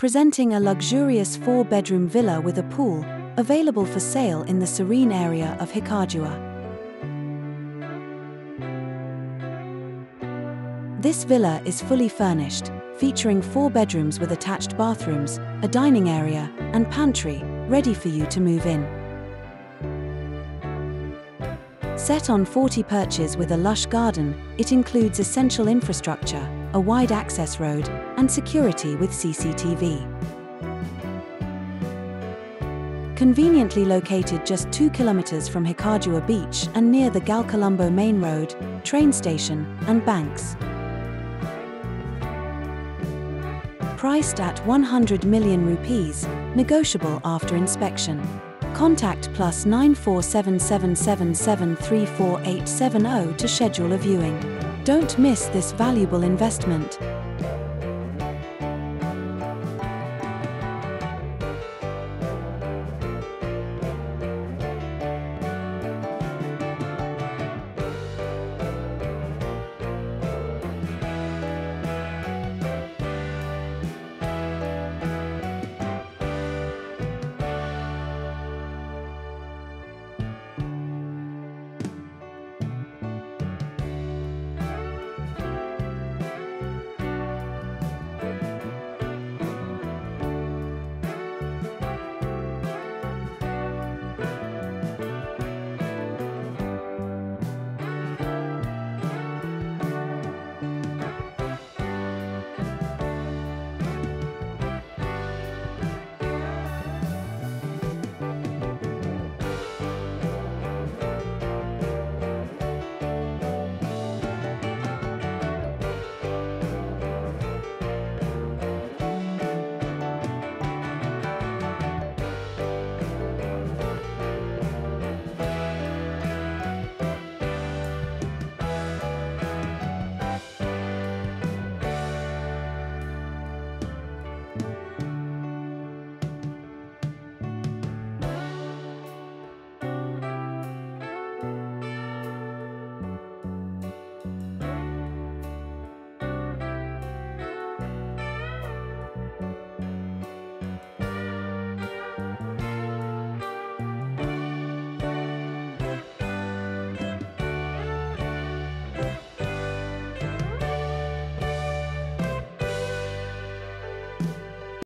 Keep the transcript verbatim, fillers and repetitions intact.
presenting a luxurious four-bedroom villa with a pool, available for sale in the serene area of Hikkaduwa. This villa is fully furnished, featuring four bedrooms with attached bathrooms, a dining area, and pantry, ready for you to move in. Set on forty perches with a lush garden, it includes essential infrastructure, a wide access road, and security with C C T V. Conveniently located just two kilometers from Hikkaduwa Beach and near the Gal-Colombo main road, train station, and banks. Priced at one hundred million rupees, negotiable after inspection. Contact plus nine four seven seven seven seven three four eight seven zero to schedule a viewing. Don't miss this valuable investment.